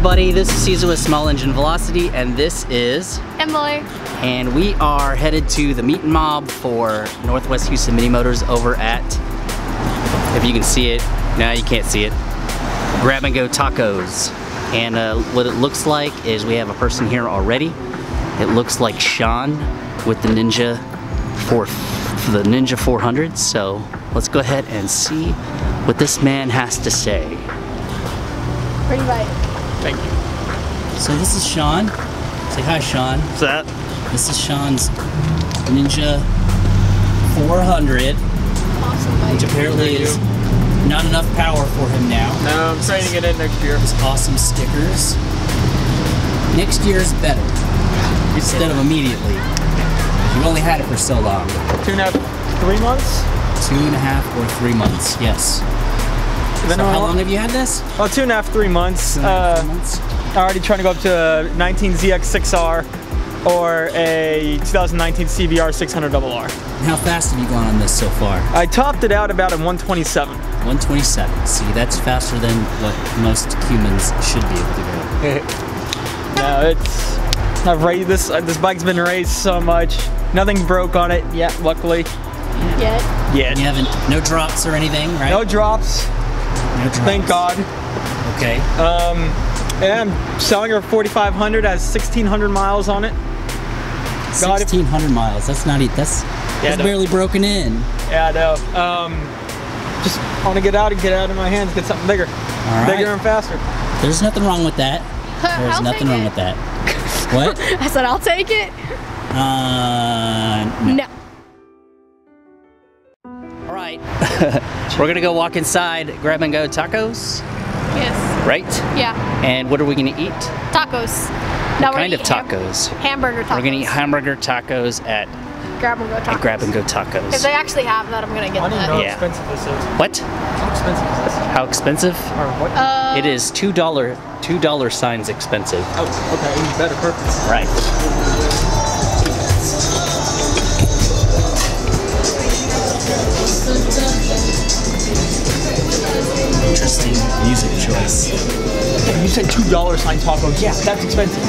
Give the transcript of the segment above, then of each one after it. everybody, this is Cesar with Small Engine Velocity, and this is Emily. And we are headed to the meet and mob for Northwest Houston Mini Motors over at, if you can see it, no you can't see it, Grab and Go Tacos. And what it looks like is we have a person here already. It looks like Sean with the Ninja 400. So let's go ahead and see what this man has to say. Pretty right. Thank you. So this is Sean. Say hi, Sean. What's up? This is Sean's Ninja 400, awesome, which apparently is not enough power for him now. No, I'm trying to get in next year. His awesome stickers. Next year's better. Instead of immediately. You've only had it for so long. 2.5, 3 months? 2.5 or 3 months, yes. So how long have you had this? Well, 2.5, 3 months. 2.5, 3 months. I'm already trying to go up to a 19 ZX6R or a 2019 CBR 600RR. How fast have you gone on this so far? I topped it out about a 127. 127. See, that's faster than what most humans should be able to do. No, it's... I've raced this. This bike's been raced so much. Nothing broke on it yet, luckily. Yeah. Yet. You haven't. No drops or anything, right? No drops. No drops. Thank God. Okay. And I'm selling her 4,500. Has 1,600 miles on it. 1,600 miles. That's not. That's barely broken in. Yeah, I know. Just want to get out of my hands. Get something bigger. All right. Bigger and faster. There's nothing wrong with that. There's nothing wrong with that. What? I said I'll take it. No. All right. We're gonna go walk inside Grab and Go Tacos. Yes. Right? Yeah. And what are we gonna eat? Tacos. What kind of tacos? Hamburger tacos. We're gonna eat hamburger tacos at Grab and Go Tacos. If they actually have that, I'm gonna get that. I don't know how expensive this is. What? How expensive is this? How expensive? Or what? It is $2 signs expensive. Oh, okay, even better, perfect. Right. Interesting music choice. You said $2 sign tacos. Yeah, that's expensive.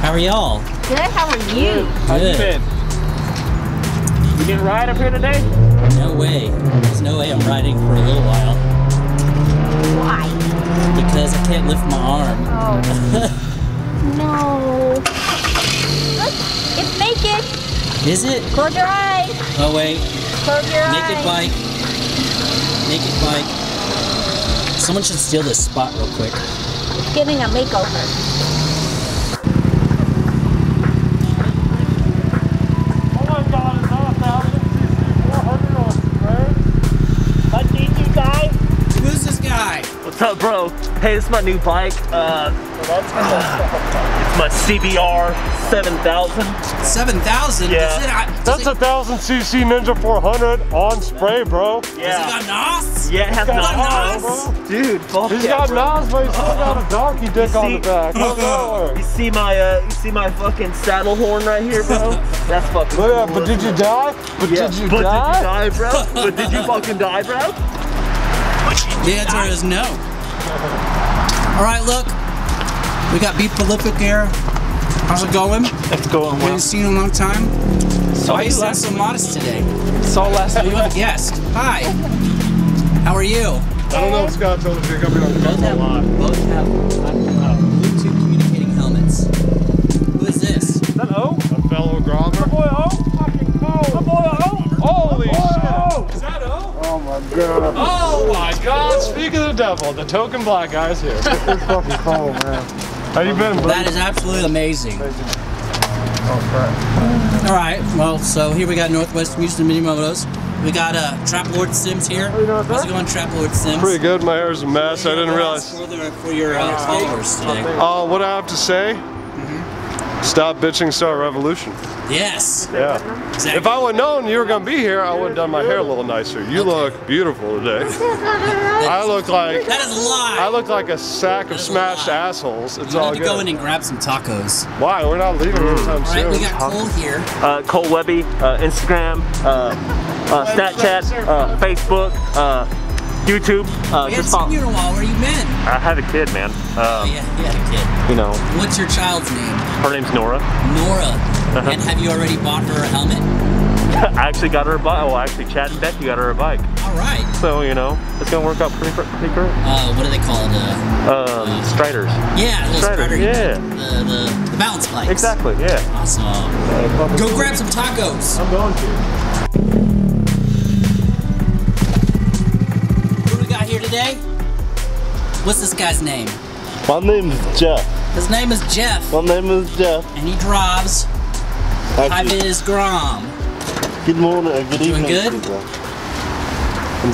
How are y'all? Good, how are you? How you been? You gonna ride up here today? No way. There's no way I'm riding for a little while. Why? Because I can't lift my arm. Oh. No. Look, it's naked. Is it? Close your eyes. Oh wait. Close your eyes. Naked bike. Naked bike. Someone should steal this spot real quick. It's giving a makeover. What's up, bro? Hey, this is my new bike. It's my CBR 7000. 7000? Yeah. That's a 1000cc Ninja 400 on spray, bro. Yeah. Has it got NOS? Yeah, it has NOS. Dude, he's got NOS, but he's still got a donkey dick on the back. You see my fucking saddle horn right here, bro? That's fucking cool. Yeah, but did you die? But did you die? But did you die, bro? But did you fucking die, bro? The answer is no. Alright, look. We got Beef Prolific here. How's it going? It's going well. We haven't seen you in a long time. Why are you so modest today? Saw last night. You have a guest. Hi. How are you? I don't know if Scott told us you're coming on the camera a lot. Both have Bluetooth communicating helmets. Who is this? Is that O? A fellow Grommer. My boy O? Fucking O. My boy O? Holy shit. Is that O? Oh my God. Oh my God, speak of the devil, the token black guy's here. It's fucking cold, man. How you been, bro? That is absolutely amazing. Oh crap. Alright, well, so here we got Northwest Houston Mini Motors. We got Trap Lord Sims here. How's it going, Trap Lord Sims? Pretty good, my hair's a mess, I didn't realize. For your followers today. What I have to say? Stop bitching, start revolution. Yes. Yeah. Exactly. If I would have known you were going to be here, I would have done my hair a little nicer. You look beautiful today. I look like... That is a lie. I look like a sack of smashed assholes. It's all good. We need to go in and grab some tacos. Why? We're not leaving anytime soon. All right, we got Cole here. Cole Webby, Instagram, Snapchat, Facebook, YouTube. We haven't seen you in a while. Where you been? I had a kid, man. Yeah, you had a kid. You know. What's your child's name? Her name's Nora. Nora. And have you already bought her a helmet? I actually got her a bike. Well, actually, Chad and Becky got her a bike. All right. So, you know, it's going to work out pretty great. What are they called? Striders. Yeah, the Strider. Yeah. The balance bikes. Exactly, yeah. Awesome. Go grab some tacos. I'm going to. Today? What's this guy's name? My name is Jeff. His name is Jeff. My name is Jeff. And he drives high-vis Grom. Good morning and good evening. Doing good?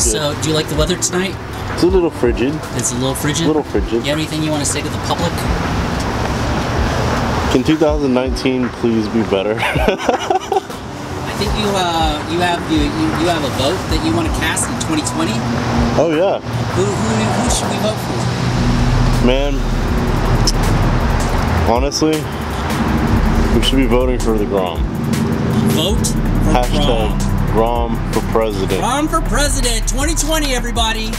So, do you like the weather tonight? It's a little frigid. It's a little frigid? A little frigid. You have anything you want to say to the public? Can 2019 please be better? I think you have a vote that you want to cast in 2020. Oh yeah. Who should we vote for? Man, honestly, we should be voting for the Grom. Vote for Grom. Hashtag Grom for president. Grom for president, 2020, everybody.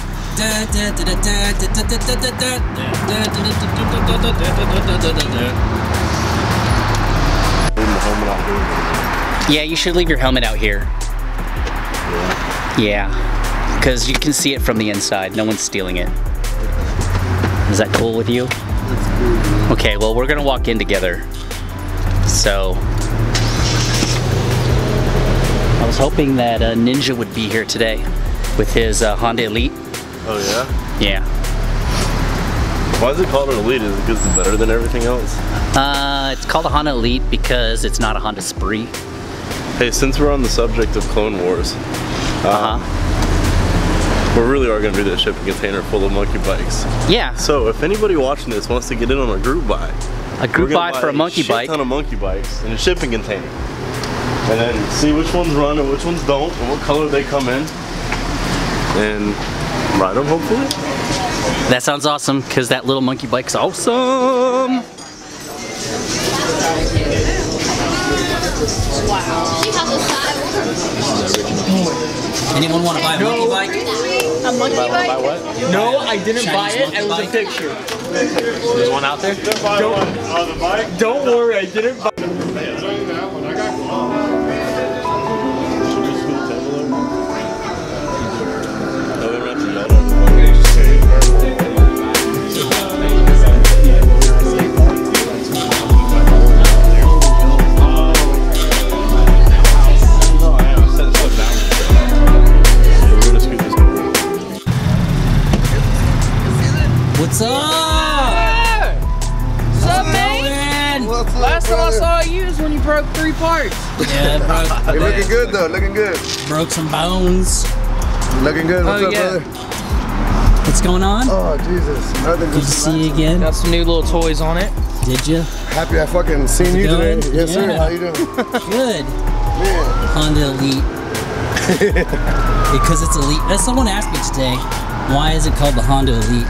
Yeah, you should leave your helmet out here. Yeah, because you can see it from the inside. No one's stealing it. Is that cool with you? Okay, well, we're going to walk in together. So, I was hoping that Ninja would be here today with his Honda Elite. Oh, yeah? Yeah. Why is it called an Elite? Is it because it's better than everything else? It's called a Honda Elite because it's not a Honda Spree. Hey, since we're on the subject of Clone Wars, we really are going to do that shipping container full of monkey bikes. Yeah. So if anybody watching this wants to get in on a group buy. A group buy for a monkey bike. A ton of monkey bikes in a shipping container. And then see which ones run and which ones don't and what color they come in. And ride them, hopefully. That sounds awesome because that little monkey bike's awesome. Wow. Anyone want to buy a monkey bike? A monkey bike? Buy what? No, I didn't buy it. It was a picture. There's one out there? Don't worry, I didn't buy it. What's up? What's up, man? Last time I saw you is when you broke 3 parts. Yeah, bro. You're looking good though, looking good. Broke some bones. Looking good, what's up, brother? What's going on? Oh, Jesus. Good to see you again. Got some new little toys on it. Did you? Happy I fucking seen you today. Yes, sir. How you doing? Good. Yeah. Honda Elite. Because it's elite. Someone asked me today, why is it called the Honda Elite?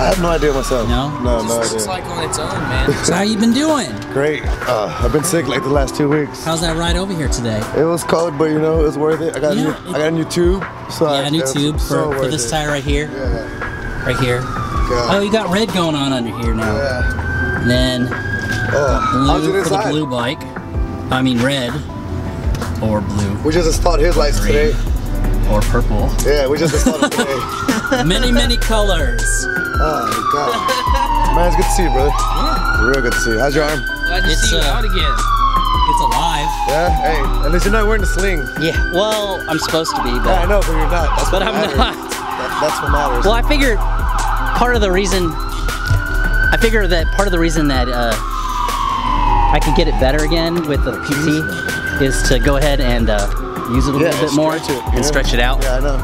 I have no idea myself. No? No, no idea. It just looks like on its own, man. So how you been doing? Great. I've been sick like the last 2 weeks. How's that ride over here today? It was cold, but you know, it was worth it. I got, I got a new tube. So yeah, a new tube for this tire right here. Yeah. Right here. God. Oh, you got red going on under here now. Yeah. And then blue for the blue bike. I mean red or blue. We just installed his lights today. Or purple. Yeah, we just installed it today. Many, many colors. Oh God. Man, it's good to see you, brother. Yeah. Real good to see you. How's your arm? Glad to see you out again. It's alive. Yeah? Hey, at least you're not wearing a sling. Yeah, well, I'm supposed to be, but... Yeah, I know, but you're not. That's but I'm matters. Not. That's what matters. Well, I figured part of the reason... I figure that part of the reason that I could get it better again with the PT is to go ahead and use it a little bit more and stretch it out. Yeah, I know.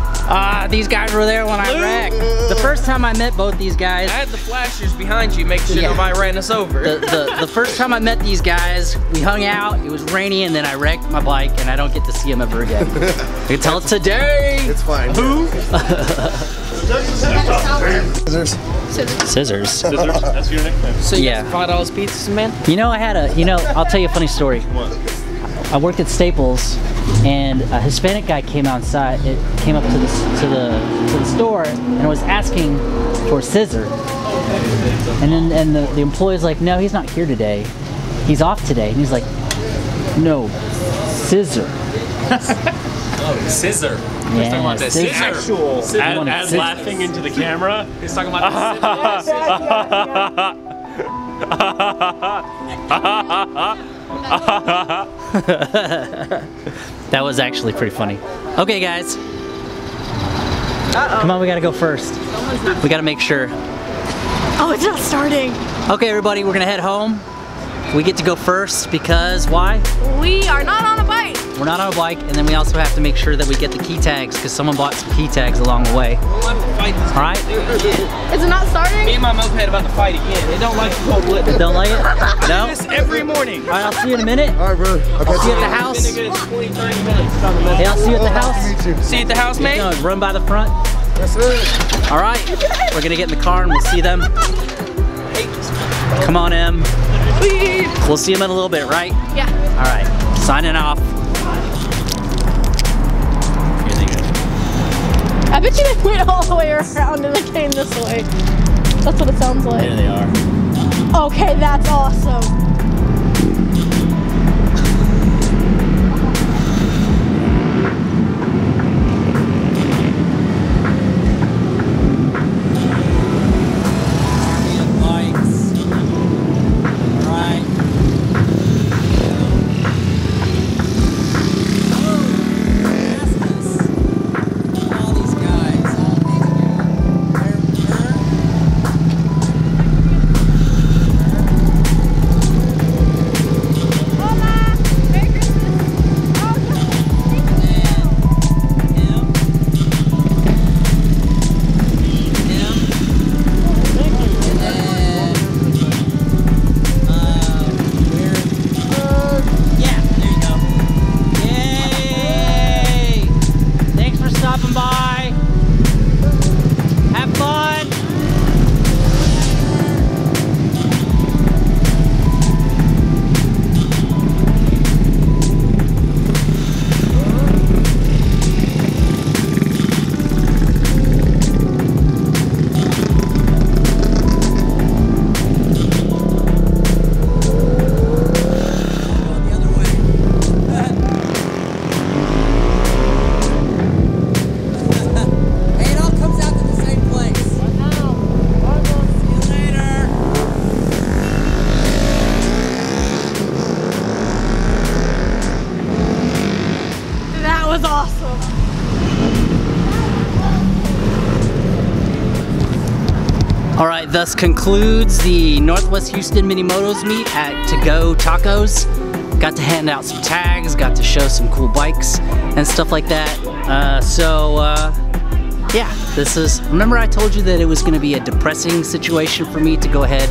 These guys were there when I wrecked. The first time I met both these guys. I had the flashers behind you, make sure nobody ran us over. The first time I met these guys, we hung out, it was rainy, and then I wrecked my bike, and I don't get to see them ever again. Until today. It's fine. Who? Scissors. Scissors. Scissors. That's your nickname. So you got $5 pizzas, man? You know, I had a, I'll tell you a funny story. What? I worked at Staples, and a Hispanic guy came outside. It came up to the store and was asking for Cesar. And then the employee's like, no, he's not here today. He's off today. And he's like, no, Cesar. Oh, Cesar. Yeah, talking about Cesar. Actual. As laughing into the camera. He's talking about. That was actually pretty funny. Okay, guys. Come on, we gotta go first. We gotta make sure. Oh, it's not starting. Okay, everybody, we're gonna head home. We get to go first because why? We are not on a bike. We're not on a bike, and then we also have to make sure that we get the key tags because someone bought some key tags along the way. All right. Is it not starting? Me and my moped about to fight again. They don't like the cold lip. They don't like it? No? This every morning. All right, I'll see you in a minute. All right, bro. I'll see you at the house. It's been a good 20, 30 minutes. Hey, I'll see you at the house. You too. See you at the house, mate? No, run by the front. That's it. All right. We're going to get in the car, and we'll see them. Come on, Em. Please. We'll see them in a little bit, right? Yeah. All right. Signing off. I bet you they went all the way around and they came this way. That's what it sounds like. There they are. Okay, that's awesome. Thus concludes the Northwest Houston mini Motors meet at To Go Tacos. Got to hand out some tags, got to show some cool bikes and stuff like that. Yeah, this is, remember I told you that it was gonna be a depressing situation for me to go ahead.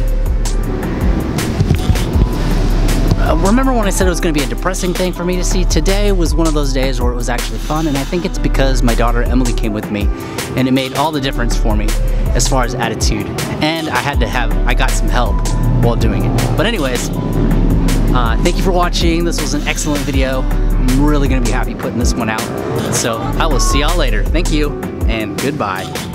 Remember when I said it was gonna be a depressing thing for me to see? Today was one of those days where it was actually fun, and I think it's because my daughter Emily came with me and it made all the difference for me as far as attitude, and I got some help while doing it. But anyways, thank you for watching. This was an excellent video. I'm really gonna be happy putting this one out. So I will see y'all later. Thank you and goodbye.